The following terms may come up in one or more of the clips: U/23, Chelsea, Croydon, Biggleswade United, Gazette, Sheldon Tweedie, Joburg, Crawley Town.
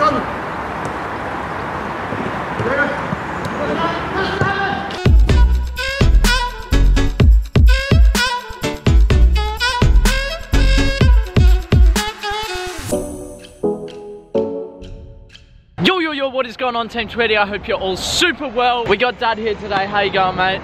Yo, what is going on, Team 20? I hope you're all super well. We got Dad here today. How you going, mate?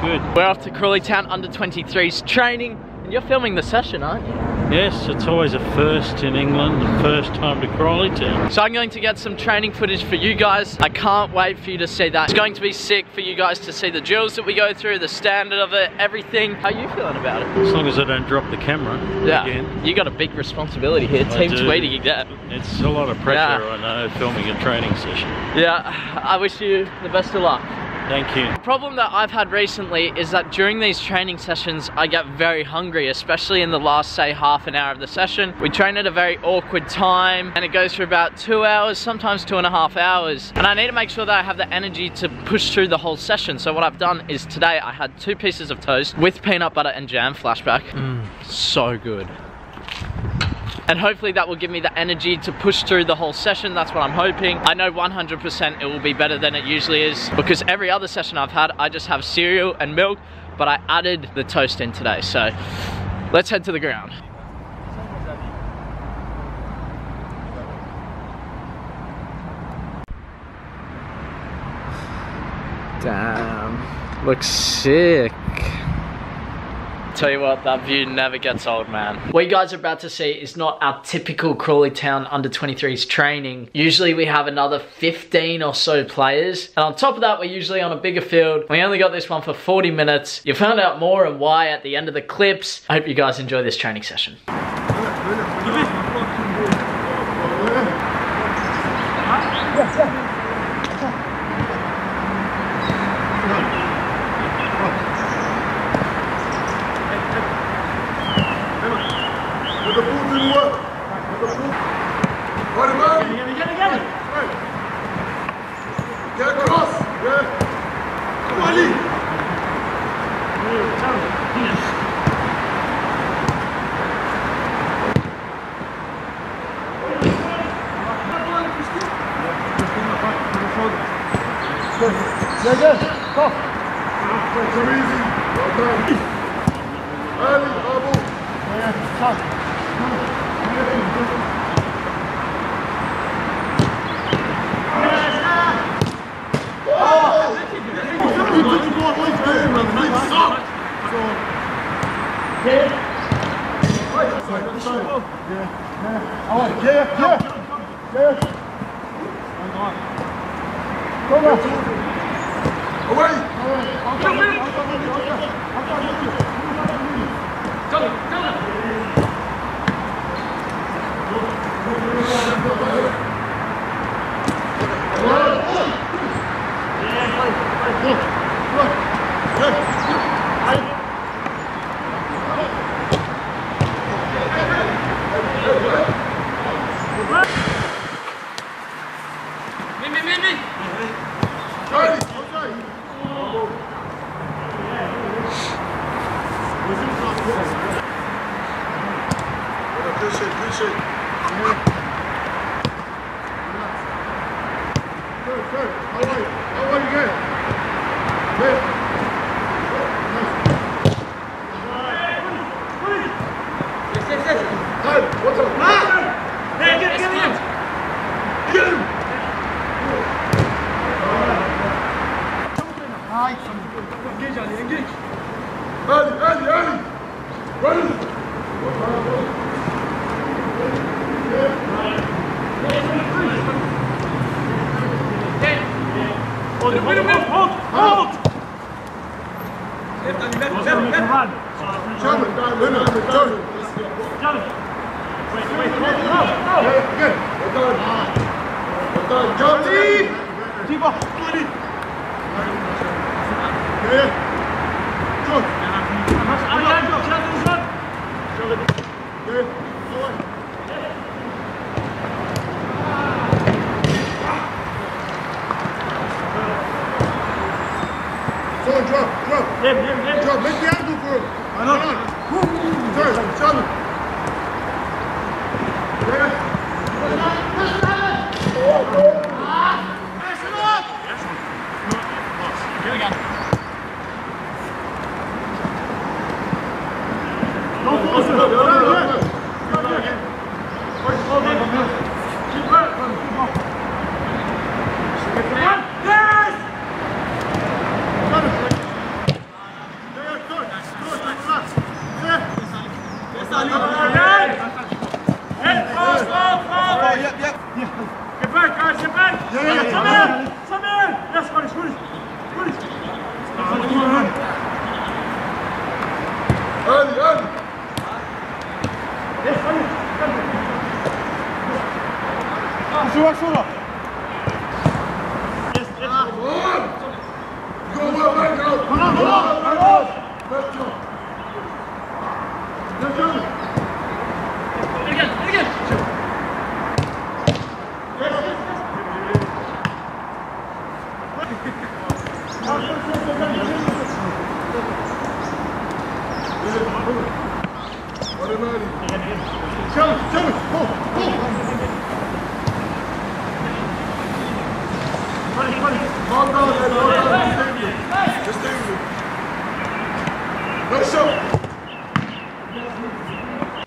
Good. We're off to Crawley Town under 23's training, and you're filming the session, aren't you? Yes, it's always a first in England, the first time to Crawley Town. So I'm going to get some training footage for you guys. I can't wait for you to see that. It's going to be sick for you guys to see the drills that we go through, the standard of it, everything. How are you feeling about it? As long as I don't drop the camera again. You got a big responsibility here. Team's waiting you get. It's a lot of pressure, I know, filming a training session. Yeah, I wish you the best of luck. Thank you. The problem that I've had recently is that during these training sessions, I get very hungry, especially in the last, say, half an hour of the session. We train at a very awkward time, and it goes for about 2 hours, sometimes 2.5 hours. And I need to make sure that I have the energy to push through the whole session. So what I've done is today, I had 2 pieces of toast with peanut butter and jam, flashback. So good. And hopefully that will give me the energy to push through the whole session. That's what I'm hoping. I know 100% it will be better than it usually is, because every other session I've had, I just have cereal and milk, but I added the toast in today. So let's head to the ground. Damn, looks sick. Tell you what, that view never gets old, man. What you guys are about to see is not our typical Crawley Town under 23s training. Usually we have another 15 or so players, and on top of that, we're usually on a bigger field. We only got this one for 40 minutes. You'll find out more and why at the end of the clips. I hope you guys enjoy this training session. Oh, Yeah. Get back, guys, get back. Yeah. Come in. Yes, buddy, Scottish. Early. Yes, buddy.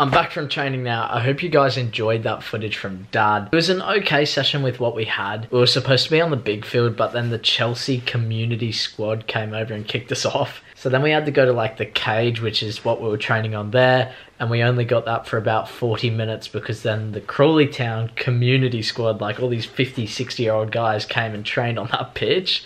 I'm back from training now. I hope you guys enjoyed that footage from Dad. It was an okay session with what we had. We were supposed to be on the big field, but then the Chelsea community squad came over and kicked us off. So then we had to go to like the cage, which is what we were training on there. And we only got that for about 40 minutes because then the Crawley Town community squad, like all these 50, 60-year-old guys came and trained on that pitch.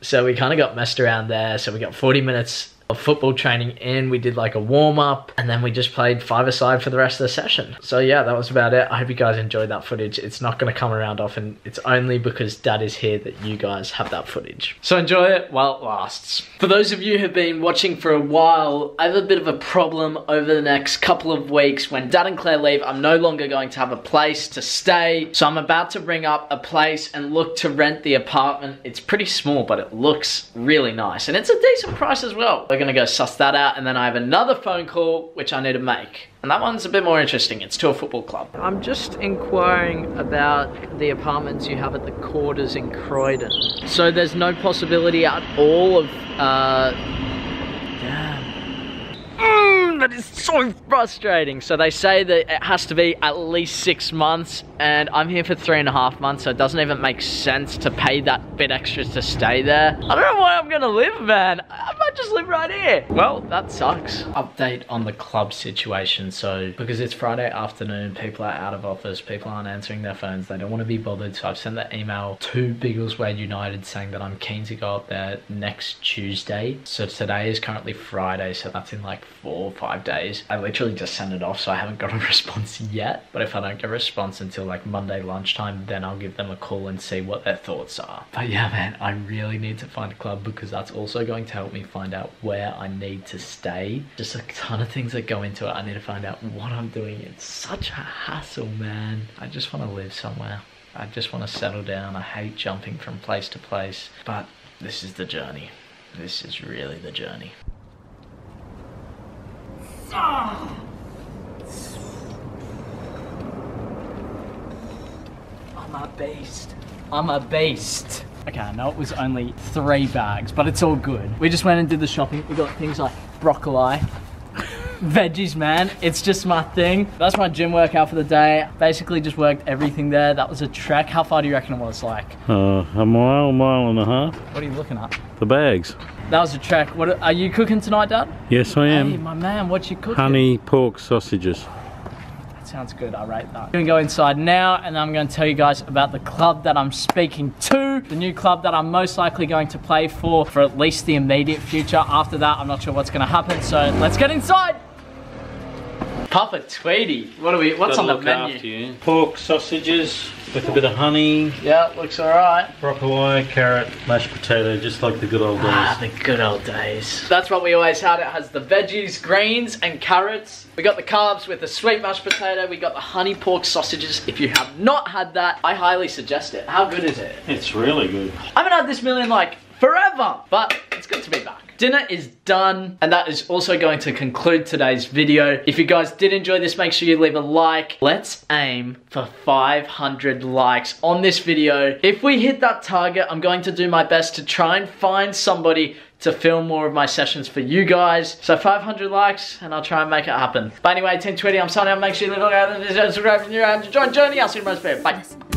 So we kind of got messed around there. So we got 40 minutes of football training in, we did like a warm-up, and then we just played five-a-side for the rest of the session. So yeah, that was about it. I hope you guys enjoyed that footage. It's not going to come around often. It's only because Dad is here that you guys have that footage. So enjoy it while it lasts. For those of you who've been watching for a while, I have a bit of a problem over the next couple of weeks. When Dad and Claire leave, I'm no longer going to have a place to stay. So I'm about to bring up a place and look to rent the apartment. It's pretty small, but it looks really nice. And it's a decent price as well. We're gonna go suss that out, and then I have another phone call which I need to make, and that one's a bit more interesting. It's to a football club. I'm just inquiring about the apartments you have at the quarters in Croydon. So there's no possibility at all of that is so frustrating. So they say that it has to be at least 6 months, and I'm here for 3.5 months, so it doesn't even make sense to pay that bit extra to stay there. I don't know where I'm gonna live, man. I might just live right here. Well, that sucks. Update on the club situation. So because it's Friday afternoon, people are out of office, people aren't answering their phones, they don't want to be bothered. So I've sent that email to Biggleswade United saying that I'm keen to go up there next Tuesday. So today is currently Friday, so that's in like 4 or 5 days. I literally just sent it off, so I haven't got a response yet. But if I don't get a response until like Monday lunchtime, then I'll give them a call and see what their thoughts are. But yeah, man, I really need to find a club because that's also going to help me find out where I need to stay. Just a ton of things that go into it. I need to find out what I'm doing. It's such a hassle, man. I just want to live somewhere. I just want to settle down. I hate jumping from place to place, but this is the journey. This is really the journey. Oh. I'm a beast. Okay, I know it was only 3 bags, but it's all good. We just went and did the shopping. We got things like broccoli, veggies, man. It's just my thing. That's my gym workout for the day. Basically just worked everything there. That was a trek. How far do you reckon it was, like? A mile and a half. What are you looking at? The bags. That was a trek. What are you cooking tonight, Dad? Yes, I am. Hey, my man, what you cooking? Honey pork sausages. That sounds good. I rate that. I'm gonna go inside now, and I'm gonna tell you guys about the club that I'm speaking to, the new club that I'm most likely going to play for at least the immediate future. After that, I'm not sure what's gonna happen. So let's get inside. Papa Tweety, what's on the menu? Pork sausages with a bit of honey. Yeah, looks alright. Broccoli, carrot, mashed potato, just like the good old days. Ah, the good old days. That's what we always had. It has the veggies, greens, and carrots. We got the carbs with the sweet mashed potato. We got the honey pork sausages. If you have not had that, I highly suggest it. How good is it? It's really good. I haven't had this meal in like forever, but it's good to be back. Dinner is done, and that is also going to conclude today's video. If you guys did enjoy this, make sure you leave a like. Let's aim for 500 likes on this video. If we hit that target, I'm going to do my best to try and find somebody to film more of my sessions for you guys. So 500 likes, and I'll try and make it happen. But anyway, Team Tweety, I'm signing out. Make sure you leave a like, subscribe, and join the journey. I'll see you in my next video. Bye.